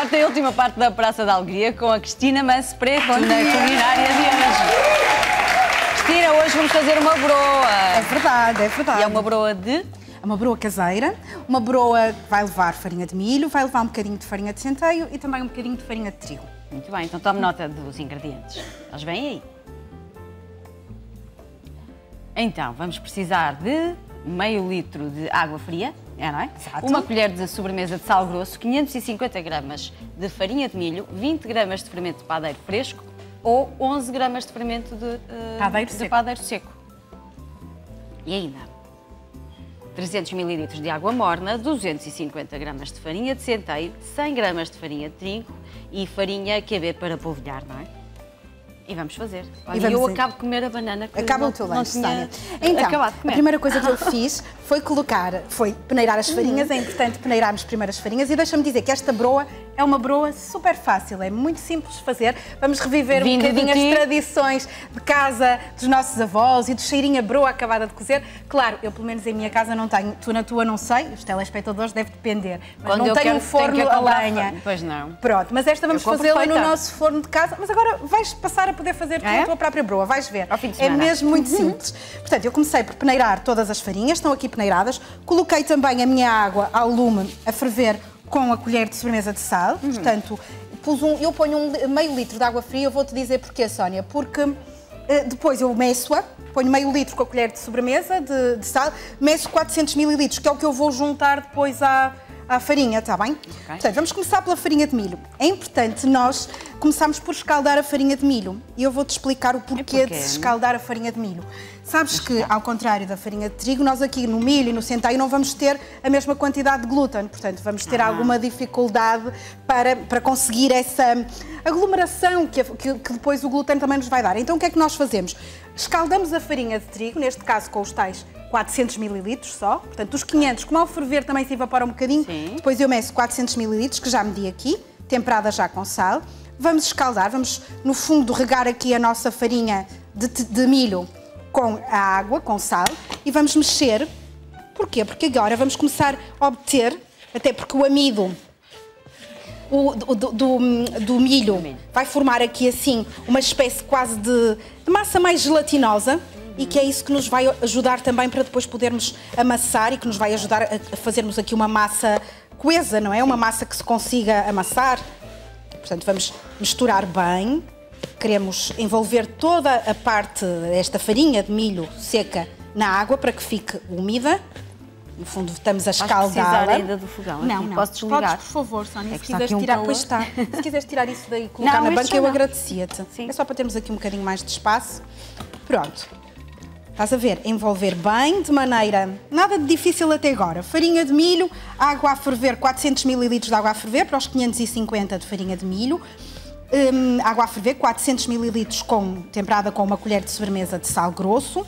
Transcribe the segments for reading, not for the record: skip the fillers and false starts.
quarta e última parte da Praça da Alegria com a Cristina Manso Preto na culinária de hoje. Cristina, hoje vamos fazer uma broa. É verdade, é verdade. E é uma broa de? É uma broa caseira, uma broa que vai levar farinha de milho, vai levar um bocadinho de farinha de centeio e também um bocadinho de farinha de trigo. Muito bem, então tome nota dos ingredientes. Eles vêm aí. Então, vamos precisar de meio litro de água fria, não é? Exato. Uma colher de sobremesa de sal grosso, 550 gramas de farinha de milho, 20 gramas de fermento de padeiro fresco ou 11 gramas de fermento de padeiro seco. E ainda 300 ml de água morna, 250 gramas de farinha de centeio, 100 gramas de farinha de trigo e farinha QB para polvilhar, não é? E vamos fazer. Olha, e eu acabo de comer a banana que acaba o teu lanche, Sónia. Então, a primeira coisa que eu fiz foi peneirar as farinhas. É importante peneirarmos primeiro as farinhas. E deixa-me dizer que esta broa é uma broa super fácil. É muito simples de fazer. Vamos reviver um bocadinho as tradições de casa dos nossos avós e do cheirinho a broa acabada de cozer. Claro, eu pelo menos em minha casa não tenho. Tu na tua não sei. Os telespectadores devem depender. Mas não tenho um forno a lenha. Pois não. Pronto, mas esta vamos fazê-la no nosso forno de casa. Mas agora vais passar a poder fazer a tua própria broa, vais ver. É mesmo muito simples. Portanto, eu comecei por peneirar todas as farinhas, estão aqui peneiradas. Coloquei também a minha água ao lume a ferver com a colher de sobremesa de sal. Portanto, eu ponho meio litro de água fria. Eu vou-te dizer porquê, Sónia, porque depois eu meço-a, ponho meio litro com a colher de sobremesa de sal, meço 400 ml, que é o que eu vou juntar depois à farinha, está bem? Okay. Portanto, vamos começar pela farinha de milho. É importante nós começarmos por escaldar a farinha de milho. E eu vou-te explicar o porquê de se escaldar a farinha de milho. Sabes que, ao contrário da farinha de trigo, nós aqui no milho e no centeio não vamos ter a mesma quantidade de glúten. Portanto, vamos ter alguma dificuldade para conseguir essa aglomeração que depois o glúten também nos vai dar. Então, o que é que nós fazemos? Escaldamos a farinha de trigo, neste caso com os tais 400 ml só, portanto dos 500, como ao ferver também se evapora um bocadinho, depois eu meço 400 ml, que já medi aqui, temperada já com sal. Vamos escaldar, vamos no fundo regar aqui a nossa farinha de milho com a água, com sal, e vamos mexer. Porquê? Porque agora vamos começar a obter, até porque o amido do milho vai formar aqui assim uma espécie quase de massa mais gelatinosa, e que é isso que nos vai ajudar também para depois podermos amassar e que nos vai ajudar a fazermos aqui uma massa coesa, não é? Uma massa que se consiga amassar. Portanto, vamos misturar bem. Queremos envolver toda a parte desta farinha de milho seca na água para que fique úmida. No fundo, estamos a escaldá-la. Ainda do fogão? Não, não. Posso desligar? Podes, por favor, Sónia, se quiseres tirar... Pois está. Se quiseres tirar isso daí e colocar na banca, eu agradecia-te. É só para termos aqui um bocadinho mais de espaço. Pronto. Estás a ver? Envolver bem, de maneira nada de difícil até agora. Farinha de milho, água a ferver, 400 ml de água a ferver para os 550 de farinha de milho. Água a ferver, 400 ml temperada com uma colher de sobremesa de sal grosso.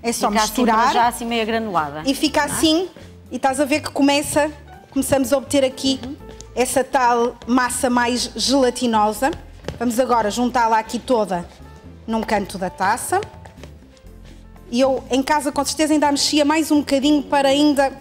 É só misturar. Assim, já assim meio granulada. E fica assim, e estás a ver que começamos a obter aqui essa tal massa mais gelatinosa. Vamos agora juntá-la aqui toda num canto da taça. E eu, em casa, com certeza, ainda mexia mais um bocadinho para ainda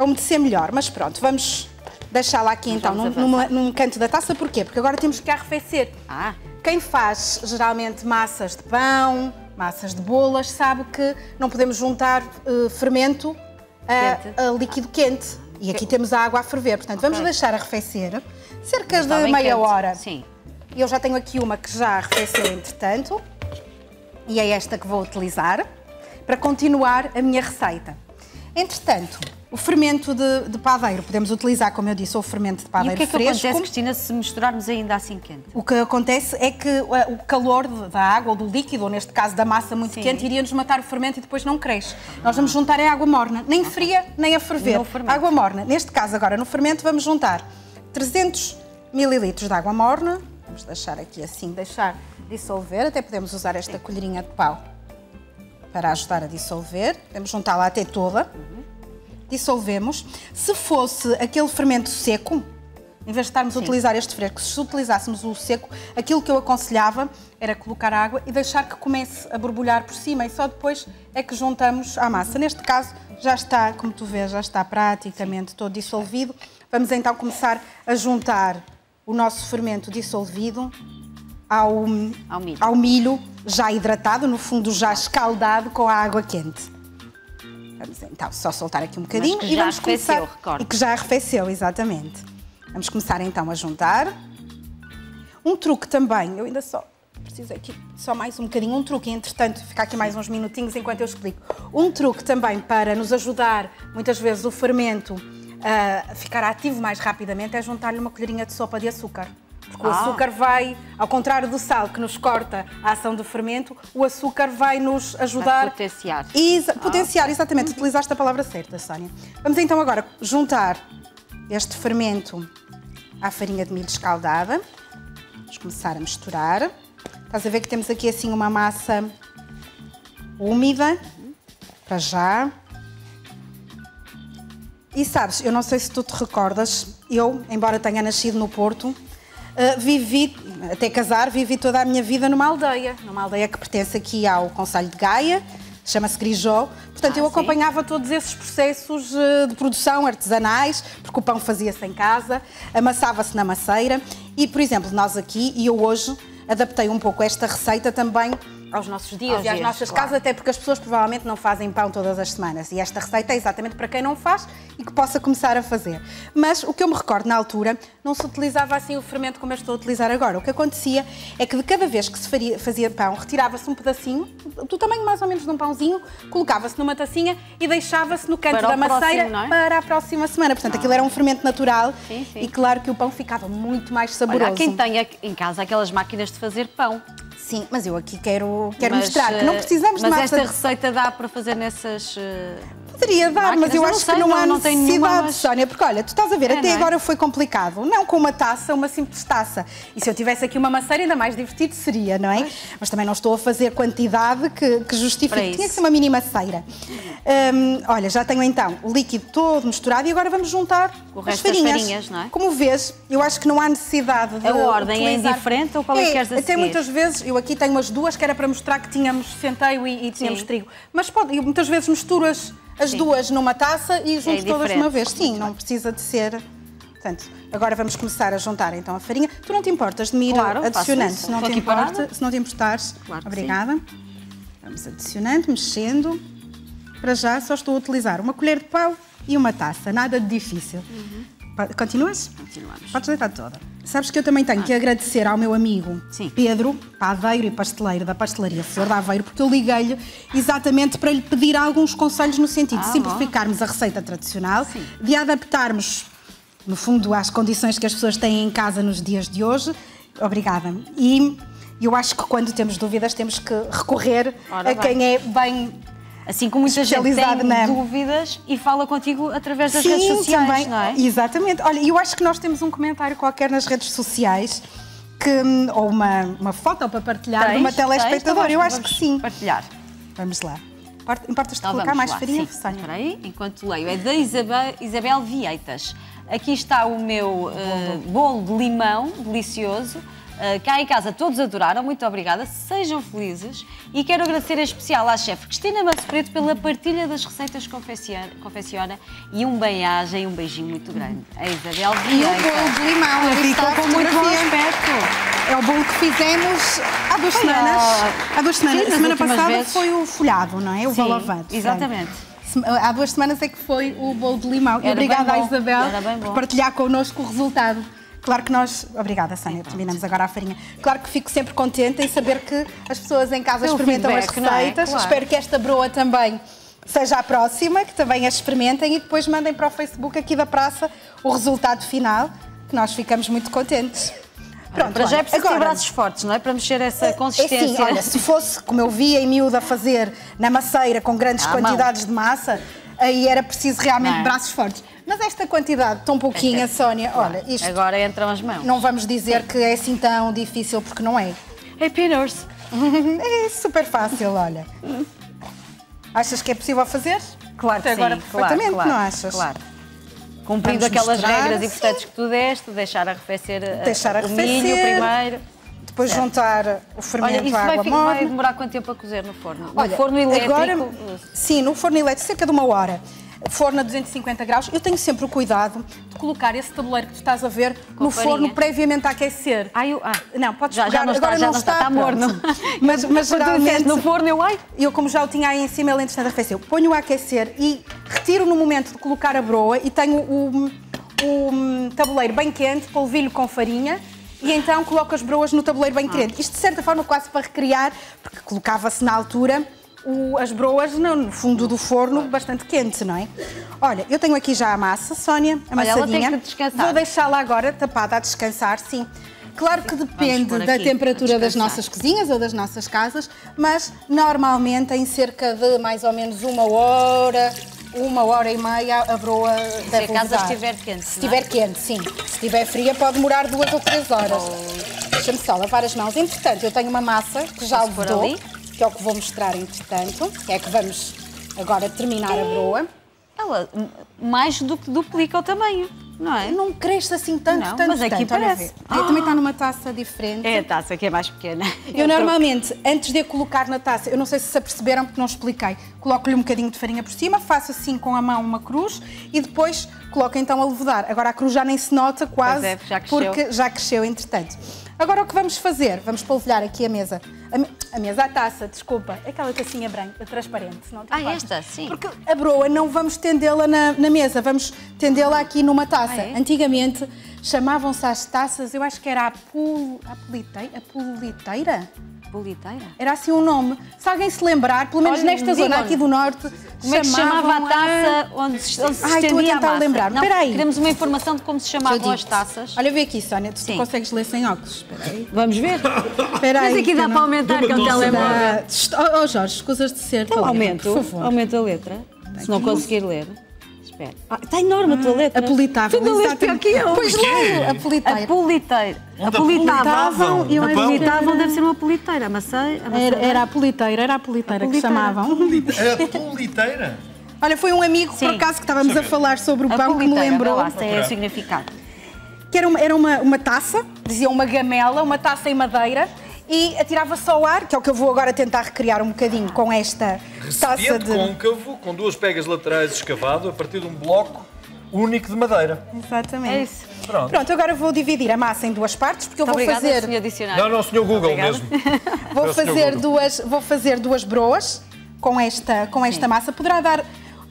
umedecer melhor. Mas pronto, vamos deixá-la aqui então num canto da taça. Porquê? Porque agora temos que arrefecer. Quem faz, geralmente, massas de pão, massas de bolas, sabe que não podemos juntar fermento a líquido quente. E aqui temos a água a ferver. Portanto, vamos deixar arrefecer cerca de meia hora. Sim. E eu já tenho aqui uma que já arrefeceu, entretanto. E é esta que vou utilizar para continuar a minha receita. Entretanto, o fermento de padeiro, podemos utilizar, como eu disse, o fermento de padeiro fresco. E o que é que acontece, Cristina, se misturarmos ainda assim quente? O que acontece é que o calor da água, ou do líquido, ou neste caso da massa muito quente, iria-nos matar o fermento e depois não cresce. Nós vamos juntar a água morna, nem fria, nem a ferver. Água morna. Neste caso, agora, no fermento, vamos juntar 300 ml de água morna. Vamos deixar aqui assim, dissolver. Até podemos usar esta colherinha de pau para ajudar a dissolver. Podemos juntá-la até toda. Dissolvemos. Se fosse aquele fermento seco, em vez de estarmos a utilizar este fresco, se utilizássemos o seco, aquilo que eu aconselhava era colocar água e deixar que comece a borbulhar por cima e só depois é que juntamos à massa. Neste caso já está, como tu vês, já está praticamente todo dissolvido. Vamos então começar a juntar o nosso fermento dissolvido ao milho já hidratado, no fundo já escaldado com a água quente. Vamos então só soltar aqui um bocadinho e vamos começar. E que já arrefeceu, exatamente. Vamos começar então a juntar. Um truque também, eu ainda só preciso aqui só mais um bocadinho, um truque, entretanto ficar aqui mais uns minutinhos enquanto eu explico. Um truque também para nos ajudar muitas vezes o fermento a ficar ativo mais rapidamente é juntar-lhe uma colherinha de sopa de açúcar. Porque o açúcar vai, ao contrário do sal que nos corta a ação do fermento, o açúcar vai nos ajudar... Potenciar. Potenciar, exatamente. Utilizaste a palavra certa, Sónia. Vamos então agora juntar este fermento à farinha de milho escaldada. Vamos começar a misturar. Estás a ver que temos aqui assim uma massa úmida, para já. E sabes, eu não sei se tu te recordas, eu, embora tenha nascido no Porto, vivi, até casar, vivi toda a minha vida numa aldeia que pertence aqui ao concelho de Gaia, chama-se Grijó. Portanto, eu acompanhava todos esses processos de produção artesanais, porque o pão fazia-se em casa, amassava-se na masseira e, por exemplo, nós aqui, e eu hoje, adaptei um pouco esta receita também aos nossos dias e às nossas casas, até porque as pessoas provavelmente não fazem pão todas as semanas. E esta receita é exatamente para quem não faz e que possa começar a fazer. Mas o que eu me recordo na altura, não se utilizava assim o fermento como eu estou a utilizar agora. O que acontecia é que de cada vez que se fazia pão, retirava-se um pedacinho, do tamanho mais ou menos de um pãozinho, colocava-se numa tacinha e deixava-se no canto da masseira para a próxima semana. Portanto, aquilo era um fermento natural e claro que o pão ficava muito mais saboroso. Olha, há quem tenha em casa aquelas máquinas de fazer pão. Sim, mas eu aqui quero mostrar que não precisamos de massa. Mas esta receita dá para fazer nessas... Poderia dar, máquinas, mas eu acho que não há necessidade, Sónia, porque olha, tu estás a ver, até agora foi complicado. Não com uma taça, uma simples taça. E se eu tivesse aqui uma masseira, ainda mais divertido seria, não é? Mas também não estou a fazer quantidade que justifique. Tinha que ser uma mini masseira. Olha, já tenho então o líquido todo misturado e agora vamos juntar o resto das farinhas, não é? Como vês, eu acho que não há necessidade de... A ordem utilizar... é indiferente ou qual é que queres a seguir? Até muitas vezes... Eu aqui tenho as duas, que era para mostrar que tínhamos centeio e tínhamos trigo. Mas pode, eu muitas vezes misturo as duas numa taça e junto todas de uma vez. Sim, muito não precisa de ser... Portanto, agora vamos começar a juntar então a farinha. Tu não te importas de me ir adicionando, se não te importares. Claro, obrigada. Sim. Vamos adicionando, mexendo. Para já só estou a utilizar uma colher de pau e uma taça, nada de difícil. Continuas? Continuamos. Podes deitar toda. Sabes que eu também tenho que agradecer ao meu amigo Pedro, padeiro e pasteleiro da Pastelaria Flor da Aveiro, porque eu liguei-lhe exatamente para lhe pedir alguns conselhos no sentido de simplificarmos a receita tradicional, de adaptarmos, no fundo, às condições que as pessoas têm em casa nos dias de hoje. Obrigada. E eu acho que quando temos dúvidas temos que recorrer a quem é bem... Assim como muita gente tem dúvidas e fala contigo através das redes sociais, também, não é? Exatamente. Olha, eu acho que nós temos um comentário qualquer nas redes sociais, ou uma foto para partilhar de uma telespectadora. Eu acho que sim. Partilhar. Vamos lá. Importas-te colocar mais farinha? Espera aí, enquanto leio. É da Isabel Vieitas. Aqui está o meu bolo de limão, delicioso. Cá em casa todos adoraram, muito obrigada, sejam felizes e quero agradecer em especial à chefe Cristina Manso Preto pela partilha das receitas que confecciona e um bem-aja e um beijinho muito grande. A Isabel Vieira. E o bolo de limão, ficou com muito bom aspecto. É o bolo que fizemos há duas semanas. Há duas semanas, a semana passada foi o folhado, não é? O balavado. Exatamente. Há duas semanas é que foi o bolo de limão. E obrigada à Isabel por partilhar connosco o resultado. Claro que nós... Obrigada, Sónia, terminamos agora a farinha. Claro que fico sempre contente em saber que as pessoas em casa experimentam as receitas. Claro. Espero que esta broa também seja a próxima, que também as experimentem e depois mandem para o Facebook aqui da praça o resultado final, que nós ficamos muito contentes. Pronto, para já é preciso ter braços fortes, não é? Para mexer essa consistência. Sim, olha, se fosse, como eu via em miúda fazer na masseira com grandes quantidades de massa, aí era preciso realmente braços fortes. Mas esta quantidade tão pouquinha, Sónia, olha, isto... Agora entram as mãos. Não vamos dizer que é assim tão difícil, porque não é. É peanuts. É super fácil, olha. Achas que é possível fazer? Claro que sim. Agora perfeitamente, não achas? Claro. Cumprindo aquelas regras importantes que tu deste, deixar arrefecer o milho primeiro... Depois juntar o fermento à água morna. Vai demorar quanto tempo a cozer no forno? No forno elétrico? Sim, no forno elétrico, cerca de 1 hora. forno a 250 graus. Eu tenho sempre o cuidado de colocar esse tabuleiro que tu estás a ver com no farinha. Forno previamente a aquecer. Ai, não, podes já, já não está, agora já não está, está morno. Mas geralmente... no forno, eu como já o tinha aí em cima, ele entretanto arrefeceu. Ponho-o a aquecer e retiro no momento de colocar a broa e tenho o tabuleiro bem quente, polvilho com farinha. E então coloco as broas no tabuleiro bem quente. Isto de certa forma quase para recriar, porque colocava-se na altura as broas no fundo do forno bastante quente, não é? Olha, eu tenho aqui já a massa, Sónia, amassadinha. Olha, ela tem que descansar. Vou deixá-la agora tapada a descansar, sim. Claro que depende da temperatura das nossas cozinhas ou das nossas casas, mas normalmente em cerca de mais ou menos uma hora e meia a broa deve mudar. Se a casa estiver quente, se estiver quente, sim. Se estiver fria pode demorar 2 ou 3 horas. Deixa-me só lavar as mãos. Entretanto, eu tenho uma massa que já levedou, que é o que vou mostrar entretanto. É que vamos agora terminar a broa. Ela mais do que duplica o tamanho, não é? Não cresce assim tanto, não, tanto, mas aqui tanto, parece. Também está numa taça diferente. É a taça que é mais pequena. Eu normalmente, antes de a colocar na taça, eu não sei se aperceberam porque não expliquei, coloco-lhe um bocadinho de farinha por cima, faço assim com a mão uma cruz e depois coloco então a levedar. Agora a cruz já nem se nota quase, é, já porque já cresceu entretanto. Agora o que vamos fazer? Vamos polvilhar aqui a mesa. A mesa, a taça, desculpa, aquela tacinha branca, transparente. Não tem esta, sim. Porque a broa não vamos tendê-la na mesa, vamos tendê-la aqui numa taça. É? Antigamente chamavam-se às taças, eu acho que era a politeira? Politeira? Era assim um nome. Se alguém se lembrar, pelo menos nesta zona aqui do norte, como é que chamava a taça onde se estendia a massa? Estou a tentar lembrar. Não, espera aí. Queremos uma informação de como se chamavam as taças. Olha, vê aqui, Sónia, tu consegues ler sem óculos. Espera aí. Vamos ver? Espera aí. Mas aqui dá para aumentar que é um telemóvel. Oh, Jorge, coisas de ser. Então aumenta, por favor. Aumenta a letra, se não conseguir ler. Espera. Está enorme a tua letra. Apolitável. Tu não leste aqui eu. Pois não, apoliteira. Apoliteira. Apolitavam, eu apolitavam, deve ser uma politeira, era a politeira que chamavam. Era a politeira? Olha, foi um amigo, por acaso, que estávamos a falar sobre o pão que me lembrou. É o significado. Que era uma taça, dizia uma gamela, uma taça em madeira e atirava-se ao ar, que é o que eu vou agora tentar recriar um bocadinho com esta taça de... côncavo, com 2 pegas laterais escavado, a partir de um bloco único de madeira. Exatamente. É isso. Pronto, agora vou dividir a massa em 2 partes, porque eu vou fazer... Senhor Dicionário. Não, não, Senhor Google mesmo. Vou fazer duas broas com esta massa. Poderá dar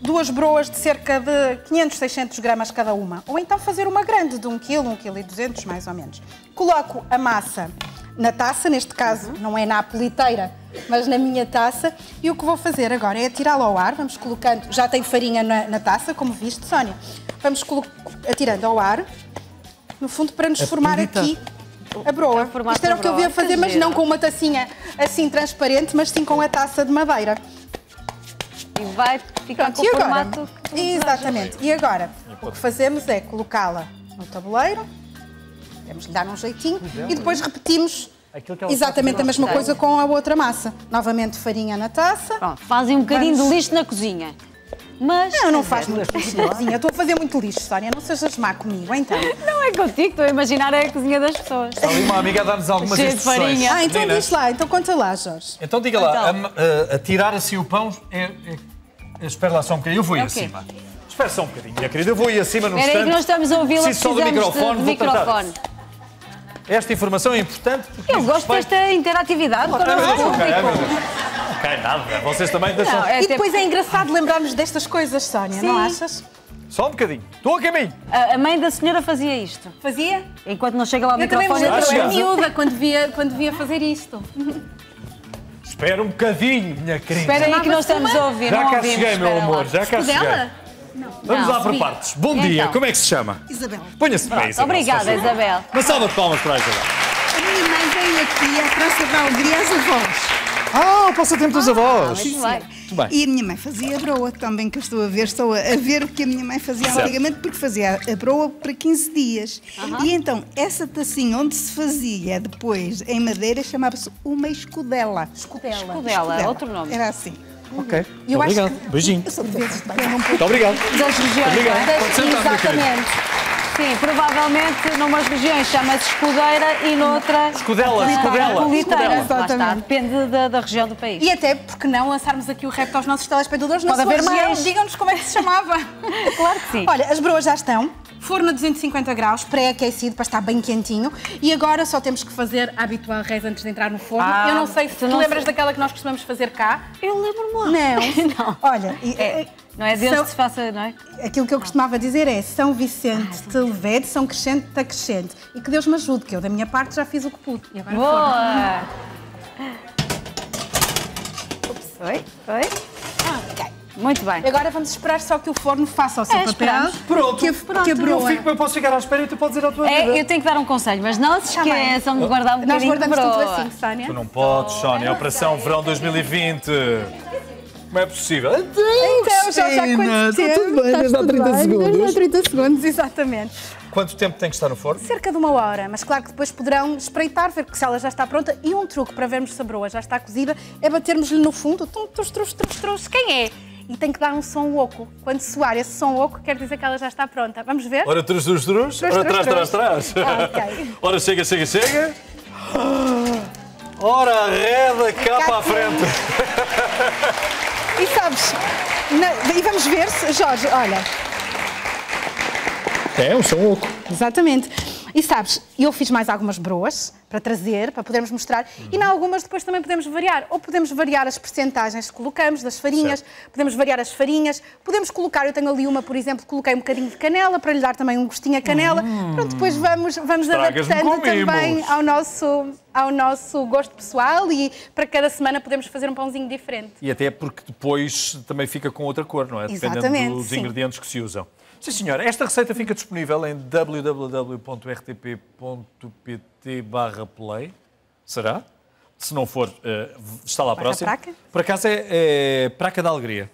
2 broas de cerca de 500, 600 gramas cada uma. Ou então fazer uma grande de 1 kg, 1,2 kg mais ou menos. Coloco a massa na taça, neste caso não é na apoliteira, mas na minha taça. E o que vou fazer agora é atirá-la ao ar. Vamos colocando... Já tem farinha na taça, como viste, Sónia. Vamos atirando ao ar, no fundo, para nos formar aqui a broa. Isto era o que eu ia fazer, mas não com uma tacinha assim transparente, mas sim com a taça de madeira. E vai ficar com o formato... Exatamente. E agora, o que fazemos é colocá-la no tabuleiro, temos de dar um jeitinho, e depois repetimos exatamente a mesma coisa com a outra massa. Novamente farinha na taça. Pronto, fazem um bocadinho de lixo na cozinha. Mas... Não, não faz muito lixo na cozinha. Estou a fazer muito lixo, Sónia. Não sejas má comigo, então. Não é contigo. Estou a imaginar a cozinha das pessoas. Está ali uma amiga a dar-nos algumas instruções. Ah, então diz lá. Então conta lá, Jorge. Então diga lá. Então. A tirar assim o pão... Espera lá só um bocadinho. Eu vou ir acima. Espera só um bocadinho, minha querida. Eu vou ir acima no instante. Era aí que nós estamos a ouvi-la. Preciso só do microfone. Vou tentar. Esta informação é importante. Eu gosto desta interatividade. Nada, vocês também deixam... Não, e depois é engraçado lembrarmos destas coisas, Sónia, sim, não achas? Só um bocadinho. Estou a caminho. A mãe da senhora fazia isto. Fazia? Enquanto não chega lá ao microfone. Eu era miúda quando via fazer isto. Espera um bocadinho, minha querida. Espera aí que nós estamos a ouvir. Já cá cheguei, meu amor, já cá cheguei. Vamos lá por partes. Bom dia, como é que se chama? Isabel. Ponha-se bem, Isabel. Obrigada, Isabel. Uma salva de palmas para a Isabel. A minha mãe vem aqui à Praça da Alegria às avós. O passatempo dos avós. Muito bem. E a minha mãe fazia a broa também, que eu estou a ver o que a minha mãe fazia antigamente, porque fazia a broa para 15 dias. E então, essa tacinha onde se fazia depois em madeira chamava-se uma escudela. Escudela, outro nome. Era assim. Ok. Obrigado. Beijinho. Muito obrigado. Muito obrigado. Exatamente. Sim, provavelmente numas regiões chama-se escudeira e noutra... Escudela. Lá está, depende da região do país. E até, porque não, lançarmos aqui o repto aos nossos telespectadores na sua região. Digam-nos como é que se chamava. Claro que sim. Olha, as broas já estão. Forno a 250 graus, pré-aquecido, para estar bem quentinho. E agora só temos que fazer a habitual reza antes de entrar no forno. Eu não sei se tu lembras daquela que nós costumamos fazer cá. Eu lembro-me lá. Não. Não. Olha... Não é Deus que se faça, não é? Aquilo que eu costumava dizer é São Vicente te levede, São Crescente te acrescente. E que Deus me ajude, que eu da minha parte já fiz o que pude. E agora boa! Ups, oi. Ok. Muito bem. Agora vamos esperar só que o forno faça o seu papel. Pronto. Eu posso ficar à espera e tu podes ir à tua vida. Eu tenho que dar um conselho, mas não se esqueçam de guardar um bocadinho de broa. Nós guardamos tudo assim, Sónia. Tu não podes, Sónia. É Operação Verão 2020. Como é possível? Então, já há quanto tempo? Está tudo bem, desde há 30 segundos. Desde há 30 segundos, exatamente. Quanto tempo tem que estar no forno? Cerca de 1 hora, mas claro que depois poderão espreitar, ver que se ela já está pronta. E um truque para vermos se a broa já está cozida é batermos-lhe no fundo. Quem é? E tem que dar um som oco. Quando soar esse som oco, quer dizer que ela já está pronta. Vamos ver? Ora, trás. Ok. Ora, chega. Ora, reda cá para a frente. E sabes, e vamos ver se, Jorge, olha... É um som louco. Exatamente. E sabes, eu fiz mais algumas broas para trazer, para podermos mostrar, e em algumas depois também podemos variar. Ou podemos variar as percentagens que colocamos das farinhas, podemos colocar, eu tenho ali uma, por exemplo, coloquei um bocadinho de canela, para lhe dar também um gostinho a canela. Pronto, depois vamos adaptando também ao nosso gosto pessoal e para cada semana podemos fazer um pãozinho diferente. E até porque depois também fica com outra cor, não é? Exatamente, dependendo dos ingredientes que se usam. Sim, senhora. Esta receita fica disponível em www.rtp.pt/play. Será? Se não for, está lá a próxima. Por acaso é Praça da Alegria.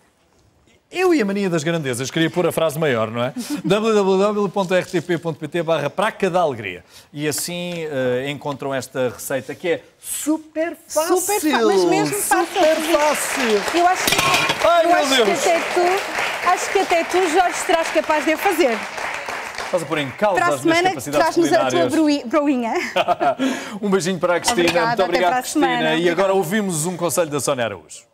Eu e a mania das grandezas. Queria pôr a frase maior, não é? www.rtp.pt/Praça da Alegria. E assim encontram esta receita que é super fácil. Mas mesmo fácil. Super fácil. Eu acho que... Acho que até tu, Jorge, serás capaz de a fazer. Estás a pôr em causa as minhas capacidades culinárias. Para a semana, traz-nos a tua broinha. Um beijinho para a Cristina. Muito obrigado, Cristina. E agora ouvimos um conselho da Sónia Araújo.